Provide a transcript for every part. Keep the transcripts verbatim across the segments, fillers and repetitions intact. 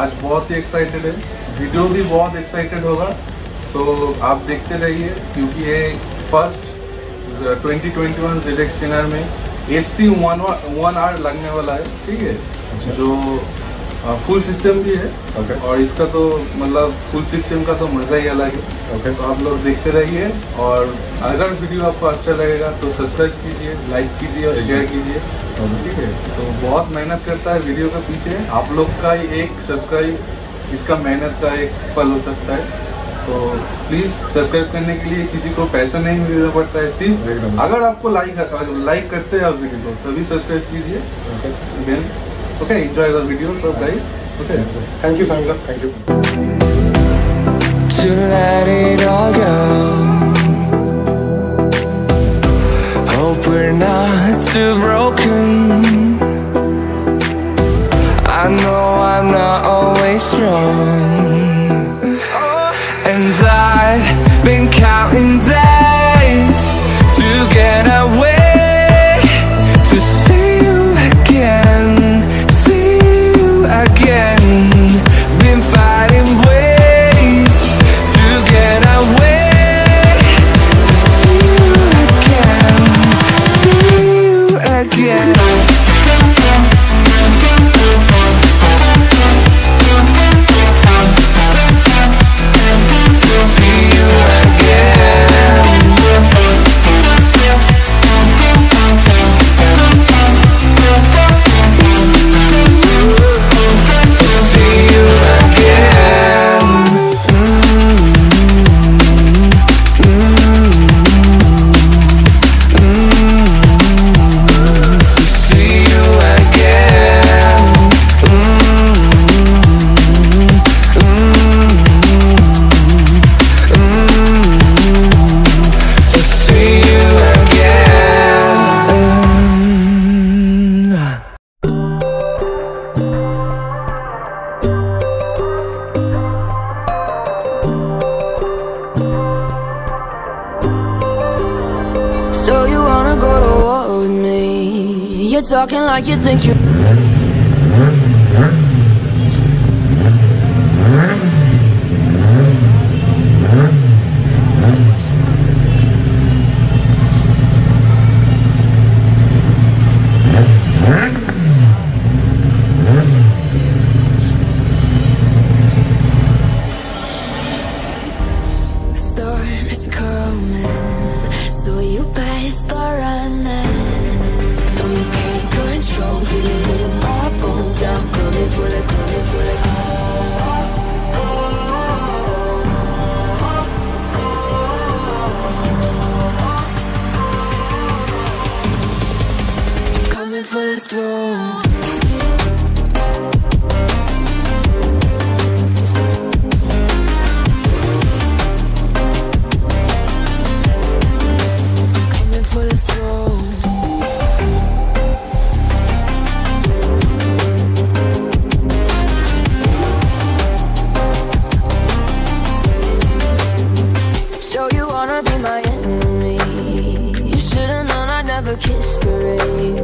आज बहुत ही एक्साइटेड है, वीडियो भी बहुत एक्साइटेड होगा। सो so, आप देखते रहिए क्योंकि ये first twenty twenty one Z X ten R में S C one R लगने वाला है, ठीक है। अच्छा। जो आ, फुल सिस्टम भी है। okay. और इसका तो मतलब फुल सिस्टम का तो मज़ा ही अलग है। okay. तो आप लोग देखते रहिए और अगर वीडियो आपको अच्छा लगेगा तो सब्सक्राइब कीजिए, लाइक कीजिए और शेयर कीजिए, ठीक है। तो बहुत मेहनत करता है वीडियो के पीछे, आप लोग का एक सब्सक्राइब इसका मेहनत का एक फल हो सकता है। तो प्लीज़ सब्सक्राइब करने के लिए किसी को पैसा नहीं मिलना पड़ता है, सिर्फ अगर आपको लाइक लाइक करते हैं आप वीडियो को तभी सब्सक्राइब कीजिए। Then okay enjoy the video सब guys. Okay thank you Sangla, thank you. We're not too broken. I know I'm not always strong, and I've been counting days to get away, to see you again, see you again. Been fighting ways to get away. You're talking like you think you storm is coming, so you better start running. Control, feeling in my bones. I'm coming for the, coming for the. Coming for the throne. Kiss the rain,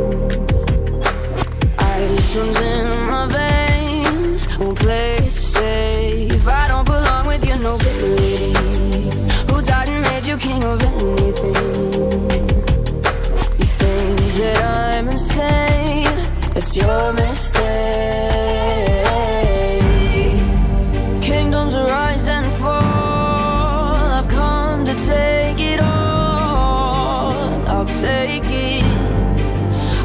ice runs in my veins. Won't play it safe. I don't belong with your nobility. Who died and made you king of anything? You think that I'm insane? That's your mistake. Kingdoms rise and fall. I've come. take it all, I'll take it.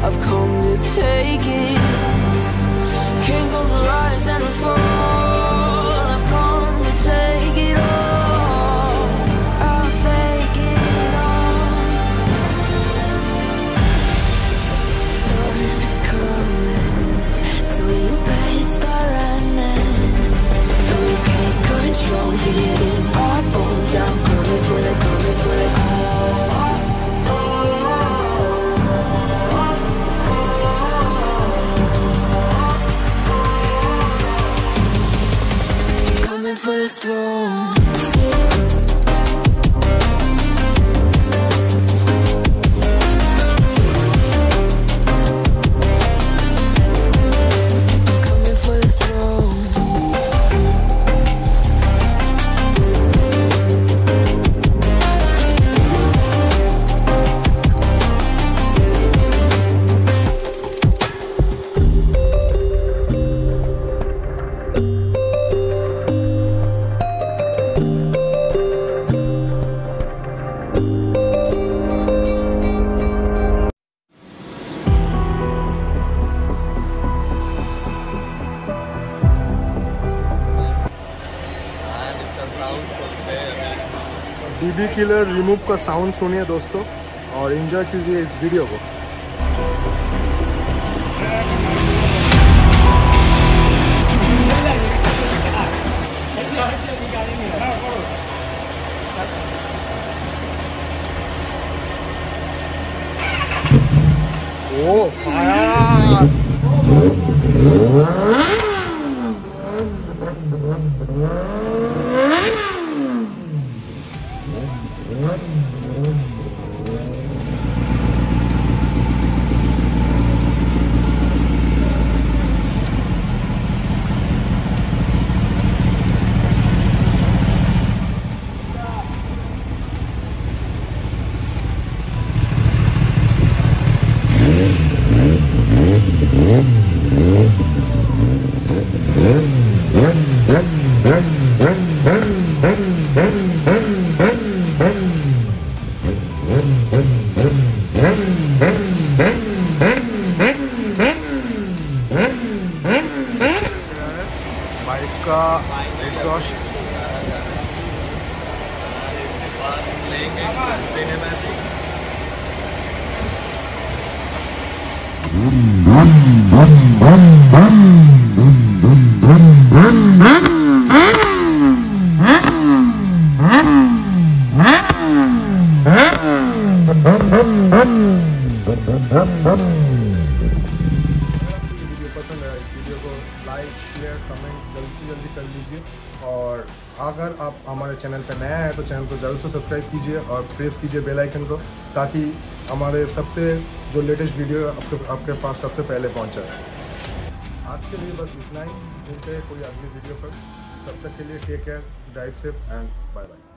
I've come to take it. King of the rise and the fall, I've come to take it all. I'll take it all. The storm is coming, so you better start running. Though you can't control, feel it in our bones. I'm coming for the, coming for the all. For the throne. D B killer remove का sound सुनिए दोस्तों और enjoy कीजिए इस video को। ओ fire और अगर आप हमारे चैनल पर नया है तो चैनल को जरूर से सब्सक्राइब कीजिए और प्रेस कीजिए बेल आइकन को, ताकि हमारे सबसे जो लेटेस्ट वीडियो आपके आपके पास सबसे पहले पहुंच जाए। आज के लिए बस इतना ही, मिलते हैं कोई अगली वीडियो पर। तब तक के लिए take care, drive safe and bye bye.